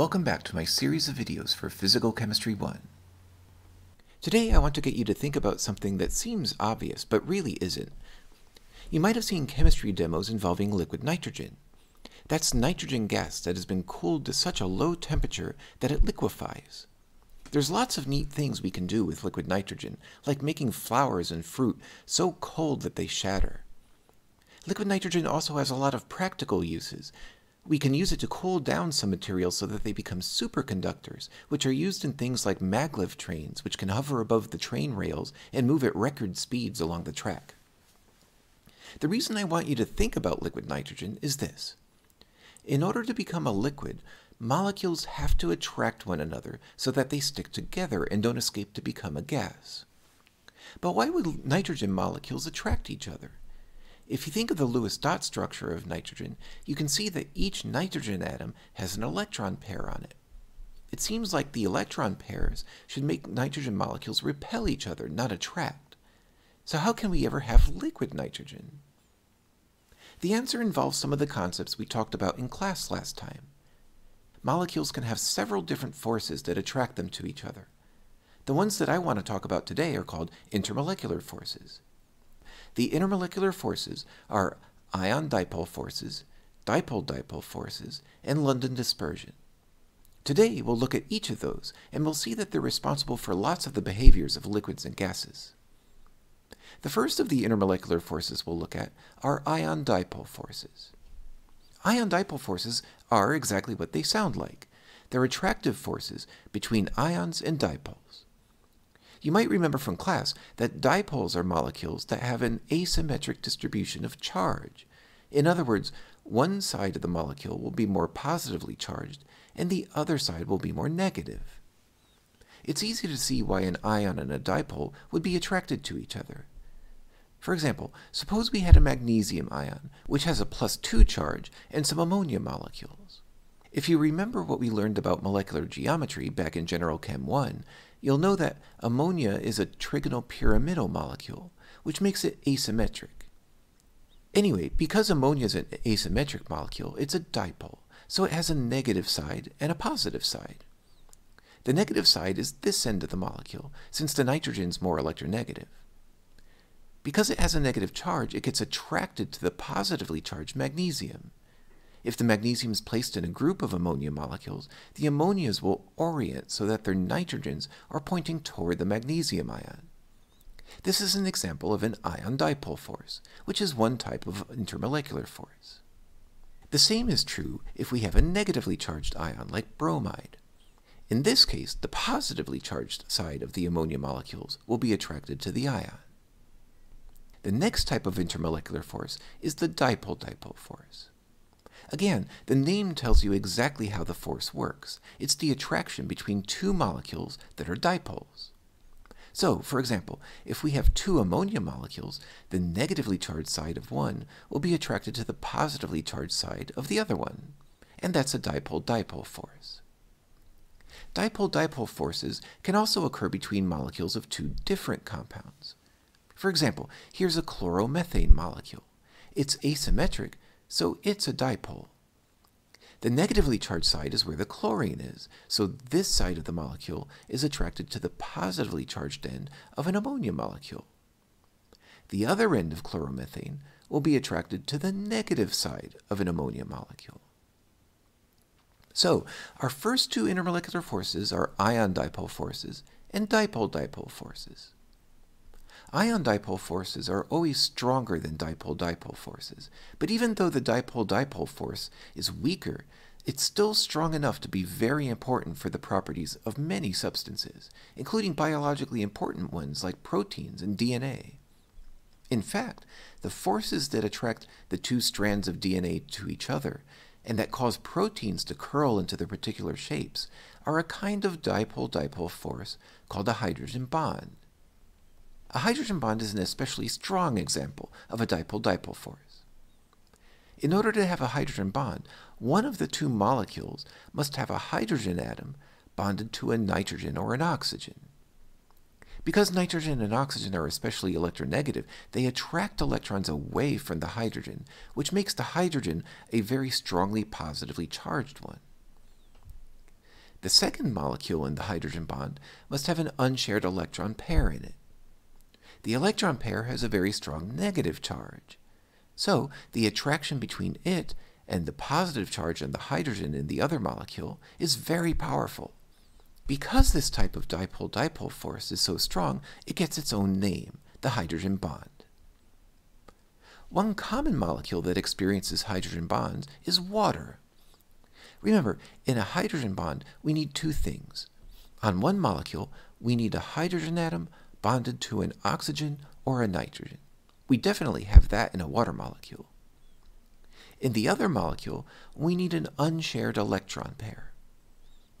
welcome back to my series of videos for Physical Chemistry 1. Today I want to get you to think about something that seems obvious but really isn't. You might have seen chemistry demos involving liquid nitrogen. That's nitrogen gas that has been cooled to such a low temperature that it liquefies. There's lots of neat things we can do with liquid nitrogen, like making flowers and fruit so cold that they shatter. Liquid nitrogen also has a lot of practical uses. We can use it to cool down some materials so that they become superconductors, which are used in things like maglev trains, which can hover above the train rails and move at record speeds along the track. The reason I want you to think about liquid nitrogen is this. In order to become a liquid, molecules have to attract one another so that they stick together and don't escape to become a gas. But why would nitrogen molecules attract each other? If you think of the Lewis dot structure of nitrogen, you can see that each nitrogen atom has an electron pair on it. It seems like the electron pairs should make nitrogen molecules repel each other, not attract. So how can we ever have liquid nitrogen? The answer involves some of the concepts we talked about in class last time. Molecules can have several different forces that attract them to each other. The ones that I want to talk about today are called intermolecular forces. The intermolecular forces are ion dipole forces, dipole-dipole forces, and London dispersion. Today we'll look at each of those, and we'll see that they're responsible for lots of the behaviors of liquids and gases. The first of the intermolecular forces we'll look at are ion dipole forces. Ion dipole forces are exactly what they sound like. They're attractive forces between ions and dipoles. You might remember from class that dipoles are molecules that have an asymmetric distribution of charge. In other words, one side of the molecule will be more positively charged, and the other side will be more negative. It's easy to see why an ion and a dipole would be attracted to each other. For example, suppose we had a magnesium ion, which has a +2 charge, and some ammonia molecules. If you remember what we learned about molecular geometry back in General Chem 1, you'll know that ammonia is a trigonopyramidal molecule, which makes it asymmetric. Anyway, because ammonia is an asymmetric molecule, it's a dipole, so it has a negative side and a positive side. The negative side is this end of the molecule, since the nitrogen's more electronegative. Because it has a negative charge, it gets attracted to the positively charged magnesium. If the magnesium is placed in a group of ammonia molecules, the ammonias will orient so that their nitrogens are pointing toward the magnesium ion. This is an example of an ion dipole force, which is one type of intermolecular force. The same is true if we have a negatively charged ion like bromide. In this case, the positively charged side of the ammonia molecules will be attracted to the ion. The next type of intermolecular force is the dipole-dipole force. Again, the name tells you exactly how the force works. It's the attraction between two molecules that are dipoles. So, for example, if we have two ammonia molecules, the negatively charged side of one will be attracted to the positively charged side of the other one. And that's a dipole-dipole force. Dipole-dipole forces can also occur between molecules of two different compounds. For example, here's a chloromethane molecule. It's asymmetric, so it's a dipole. The negatively charged side is where the chlorine is, so this side of the molecule is attracted to the positively charged end of an ammonia molecule. The other end of chloromethane will be attracted to the negative side of an ammonia molecule. So, our first two intermolecular forces are ion dipole forces and dipole-dipole forces. Ion dipole forces are always stronger than dipole-dipole forces, but even though the dipole-dipole force is weaker, it's still strong enough to be very important for the properties of many substances, including biologically important ones like proteins and DNA. In fact, the forces that attract the two strands of DNA to each other and that cause proteins to curl into their particular shapes are a kind of dipole-dipole force called a hydrogen bond. A hydrogen bond is an especially strong example of a dipole-dipole force. In order to have a hydrogen bond, one of the two molecules must have a hydrogen atom bonded to a nitrogen or an oxygen. Because nitrogen and oxygen are especially electronegative, they attract electrons away from the hydrogen, which makes the hydrogen a very strongly positively charged one. The second molecule in the hydrogen bond must have an unshared electron pair in it. The electron pair has a very strong negative charge. So the attraction between it and the positive charge on the hydrogen in the other molecule is very powerful. Because this type of dipole-dipole force is so strong, it gets its own name, the hydrogen bond. One common molecule that experiences hydrogen bonds is water. Remember, in a hydrogen bond, we need two things. On one molecule, we need a hydrogen atom bonded to an oxygen or a nitrogen. We definitely have that in a water molecule. In the other molecule, we need an unshared electron pair.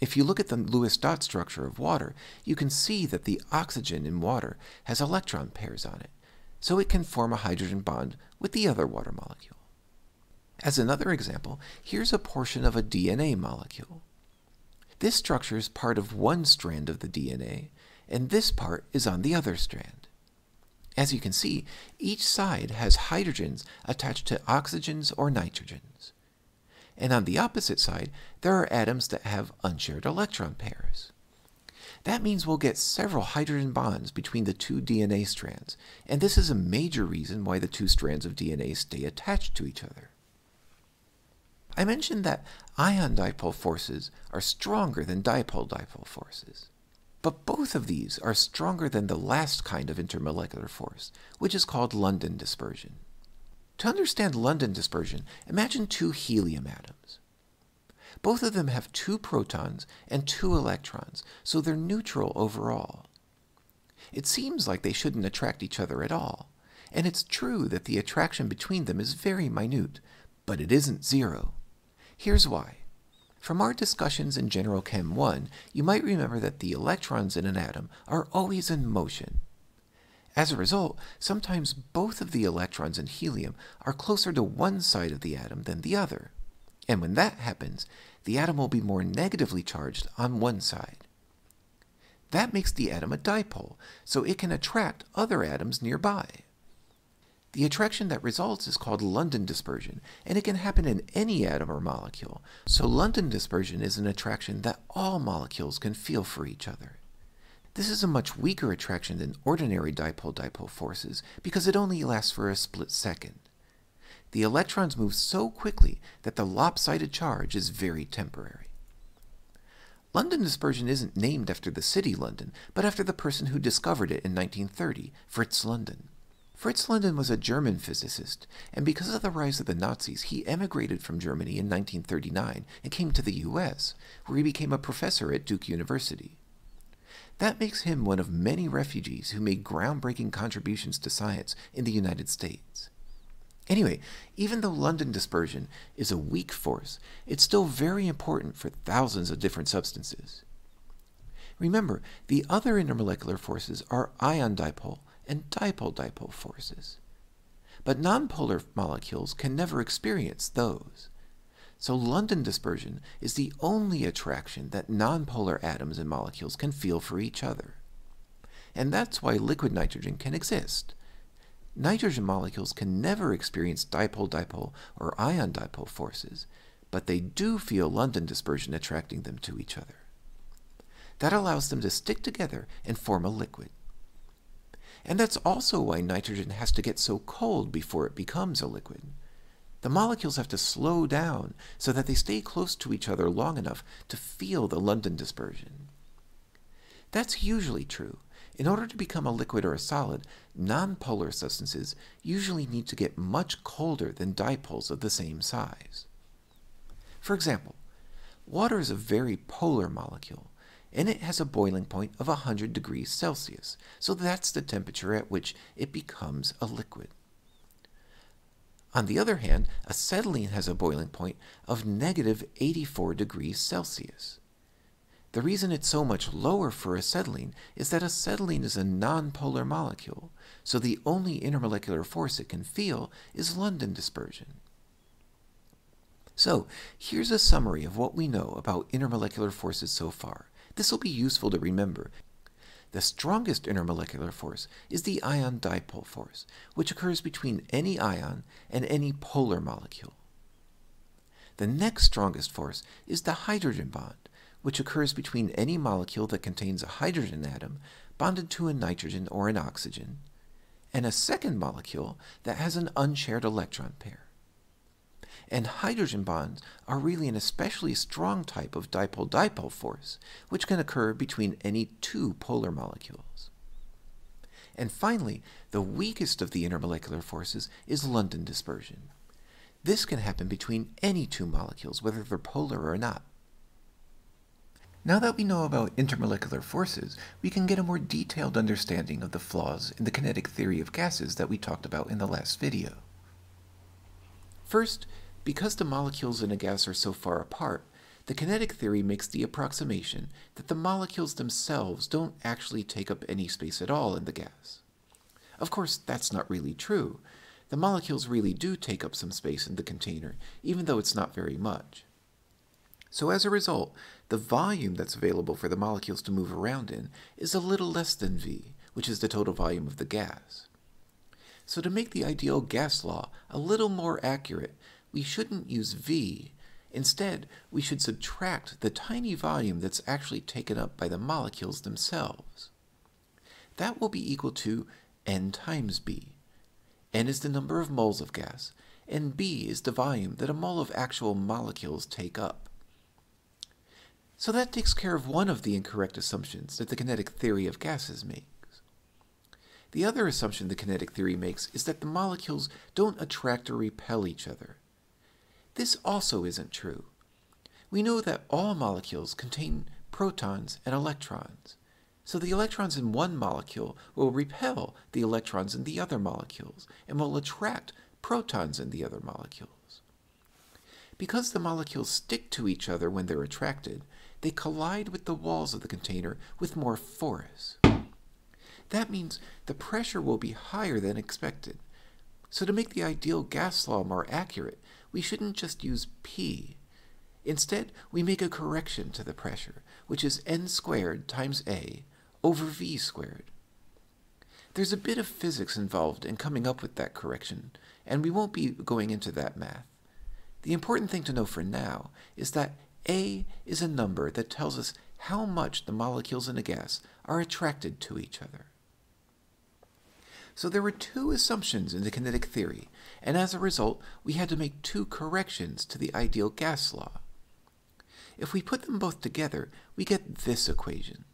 If you look at the Lewis dot structure of water, you can see that the oxygen in water has electron pairs on it, so it can form a hydrogen bond with the other water molecule. As another example, here's a portion of a DNA molecule. This structure is part of one strand of the DNA, and this part is on the other strand. As you can see, each side has hydrogens attached to oxygens or nitrogens. And on the opposite side, there are atoms that have unshared electron pairs. That means we'll get several hydrogen bonds between the two DNA strands, and this is a major reason why the two strands of DNA stay attached to each other. I mentioned that ion dipole forces are stronger than dipole-dipole forces. But both of these are stronger than the last kind of intermolecular force, which is called London dispersion. To understand London dispersion, imagine two helium atoms. Both of them have two protons and two electrons, so they're neutral overall. It seems like they shouldn't attract each other at all, and it's true that the attraction between them is very minute, but it isn't zero. Here's why. From our discussions in General Chem 1, you might remember that the electrons in an atom are always in motion. As a result, sometimes both of the electrons in helium are closer to one side of the atom than the other. And when that happens, the atom will be more negatively charged on one side. That makes the atom a dipole, so it can attract other atoms nearby. The attraction that results is called London dispersion, and it can happen in any atom or molecule. So London dispersion is an attraction that all molecules can feel for each other. This is a much weaker attraction than ordinary dipole-dipole forces because it only lasts for a split second. The electrons move so quickly that the lopsided charge is very temporary. London dispersion isn't named after the city London, but after the person who discovered it in 1930, Fritz London. Fritz London was a German physicist, and because of the rise of the Nazis, he emigrated from Germany in 1939 and came to the US, where he became a professor at Duke University. That makes him one of many refugees who made groundbreaking contributions to science in the United States. Anyway, even though London dispersion is a weak force, it's still very important for thousands of different substances. Remember, the other intermolecular forces are ion dipole and dipole-dipole forces. But nonpolar molecules can never experience those. So London dispersion is the only attraction that nonpolar atoms and molecules can feel for each other. And that's why liquid nitrogen can exist. Nitrogen molecules can never experience dipole-dipole or ion-dipole forces, but they do feel London dispersion attracting them to each other. That allows them to stick together and form a liquid. And that's also why nitrogen has to get so cold before it becomes a liquid. The molecules have to slow down so that they stay close to each other long enough to feel the London dispersion. That's usually true. In order to become a liquid or a solid, nonpolar substances usually need to get much colder than dipoles of the same size. For example, water is a very polar molecule, and it has a boiling point of 100 degrees Celsius, so that's the temperature at which it becomes a liquid. On the other hand, acetylene has a boiling point of negative 84 degrees Celsius. The reason it's so much lower for acetylene is that acetylene is a nonpolar molecule, so the only intermolecular force it can feel is London dispersion. So, here's a summary of what we know about intermolecular forces so far. This will be useful to remember. The strongest intermolecular force is the ion dipole force, which occurs between any ion and any polar molecule. The next strongest force is the hydrogen bond, which occurs between any molecule that contains a hydrogen atom bonded to a nitrogen or an oxygen, and a second molecule that has an unshared electron pair. And hydrogen bonds are really an especially strong type of dipole-dipole force, which can occur between any two polar molecules. And finally, the weakest of the intermolecular forces is London dispersion. This can happen between any two molecules, whether they're polar or not. Now that we know about intermolecular forces, we can get a more detailed understanding of the flaws in the kinetic theory of gases that we talked about in the last video. First, because the molecules in a gas are so far apart, the kinetic theory makes the approximation that the molecules themselves don't actually take up any space at all in the gas. Of course, that's not really true. The molecules really do take up some space in the container, even though it's not very much. So as a result, the volume that's available for the molecules to move around in is a little less than V, which is the total volume of the gas. So to make the ideal gas law a little more accurate, we shouldn't use V. Instead, we should subtract the tiny volume that's actually taken up by the molecules themselves. That will be equal to N times B. N is the number of moles of gas, and B is the volume that a mole of actual molecules take up. So that takes care of one of the incorrect assumptions that the kinetic theory of gases makes. The other assumption the kinetic theory makes is that the molecules don't attract or repel each other. This also isn't true. We know that all molecules contain protons and electrons, so the electrons in one molecule will repel the electrons in the other molecules and will attract protons in the other molecules. Because the molecules stick to each other when they're attracted, they collide with the walls of the container with more force. That means the pressure will be higher than expected. So to make the ideal gas law more accurate, we shouldn't just use P. Instead, we make a correction to the pressure, which is N squared times A over V squared. There's a bit of physics involved in coming up with that correction, and we won't be going into that math. The important thing to know for now is that A is a number that tells us how much the molecules in a gas are attracted to each other. So there were two assumptions in the kinetic theory, and as a result, we had to make two corrections to the ideal gas law. If we put them both together, we get this equation.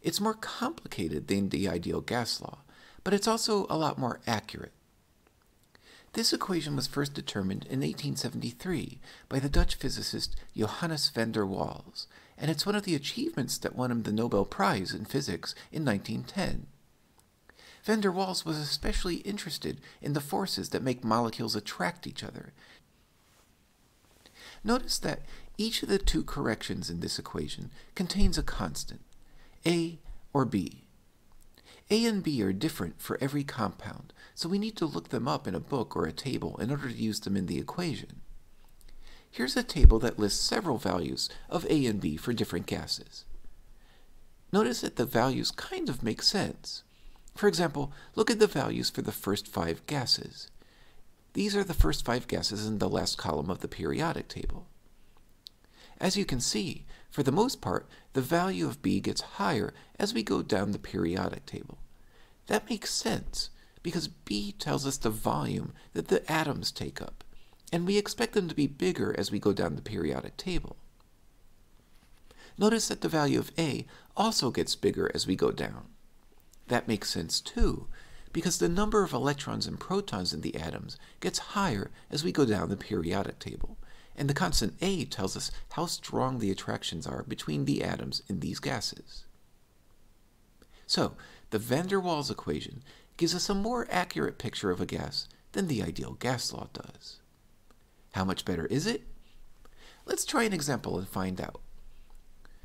It's more complicated than the ideal gas law, but it's also a lot more accurate. This equation was first determined in 1873 by the Dutch physicist Johannes van der Waals, and it's one of the achievements that won him the Nobel Prize in Physics in 1910. Van der Waals was especially interested in the forces that make molecules attract each other. Notice that each of the two corrections in this equation contains a constant, A or B. A and B are different for every compound, so we need to look them up in a book or a table in order to use them in the equation. Here's a table that lists several values of A and B for different gases. Notice that the values kind of make sense. For example, look at the values for the first five gases. These are the first five gases in the last column of the periodic table. As you can see, for the most part, the value of B gets higher as we go down the periodic table. That makes sense, because B tells us the volume that the atoms take up, and we expect them to be bigger as we go down the periodic table. Notice that the value of A also gets bigger as we go down. That makes sense too, because the number of electrons and protons in the atoms gets higher as we go down the periodic table. And the constant A tells us how strong the attractions are between the atoms in these gases. So, the van der Waals equation gives us a more accurate picture of a gas than the ideal gas law does. How much better is it? Let's try an example and find out.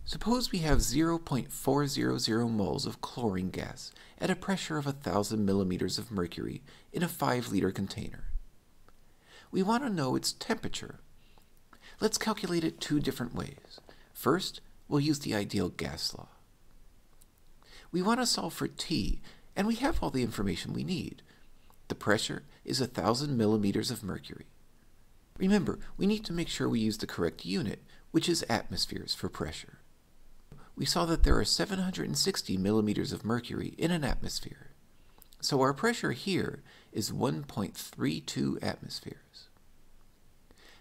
Suppose we have 0.400 moles of chlorine gas at a pressure of 1,000 millimeters of mercury in a 5-liter container. We want to know its temperature. Let's calculate it two different ways. First, we'll use the ideal gas law. We want to solve for T, and we have all the information we need. The pressure is 1,000 millimeters of mercury. Remember, we need to make sure we use the correct unit, which is atmospheres for pressure. We saw that there are 760 millimeters of mercury in an atmosphere, so our pressure here is 1.32 atmospheres.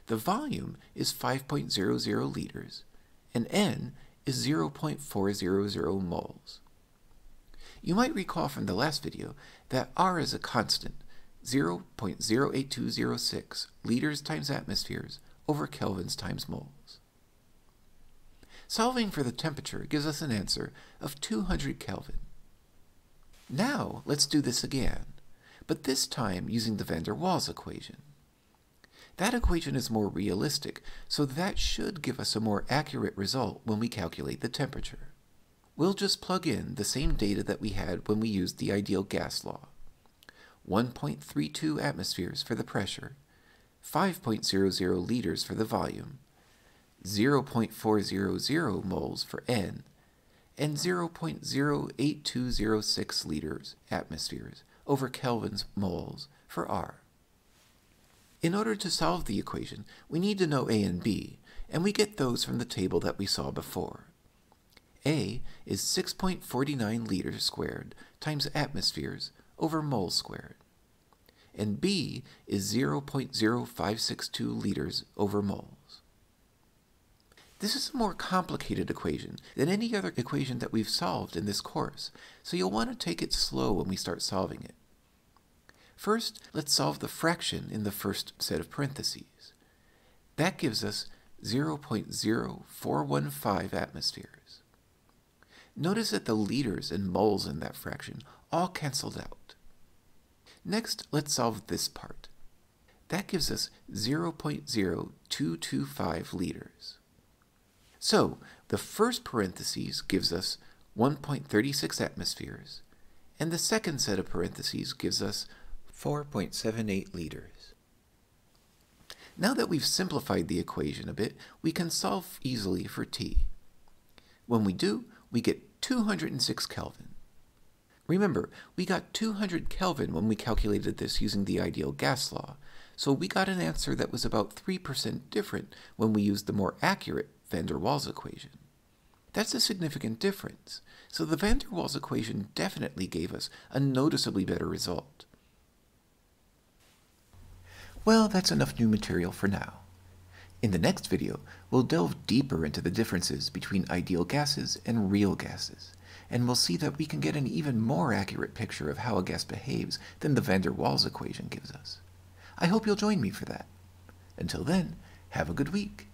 The volume is 5.00 liters, and N is 0.400 moles. You might recall from the last video that R is a constant, 0.08206 liters times atmospheres over kelvins times moles. Solving for the temperature gives us an answer of 200 Kelvin. Now let's do this again, but this time using the van der Waals equation. That equation is more realistic, so that should give us a more accurate result when we calculate the temperature. We'll just plug in the same data that we had when we used the ideal gas law. 1.32 atmospheres for the pressure, 5.00 liters for the volume, 0.400 moles for N, and 0.08206 liters atmospheres over kelvins moles for R. In order to solve the equation, we need to know A and B, and we get those from the table that we saw before. A is 6.49 liters squared times atmospheres over moles squared, and B is 0.0562 liters over moles. This is a more complicated equation than any other equation that we've solved in this course, so you'll want to take it slow when we start solving it. First, let's solve the fraction in the first set of parentheses. That gives us 0.0415 atmospheres. Notice that the liters and moles in that fraction all canceled out. Next, let's solve this part. That gives us 0.0225 liters. So, the first parentheses gives us 1.36 atmospheres, and the second set of parentheses gives us 4.78 liters. Now that we've simplified the equation a bit, we can solve easily for T. When we do, we get 206 Kelvin. Remember, we got 200 Kelvin when we calculated this using the ideal gas law, so we got an answer that was about 3% different when we used the more accurate van der Waals equation. That's a significant difference, so the van der Waals equation definitely gave us a noticeably better result. Well, that's enough new material for now. In the next video, we'll delve deeper into the differences between ideal gases and real gases, and we'll see that we can get an even more accurate picture of how a gas behaves than the van der Waals equation gives us. I hope you'll join me for that. Until then, have a good week.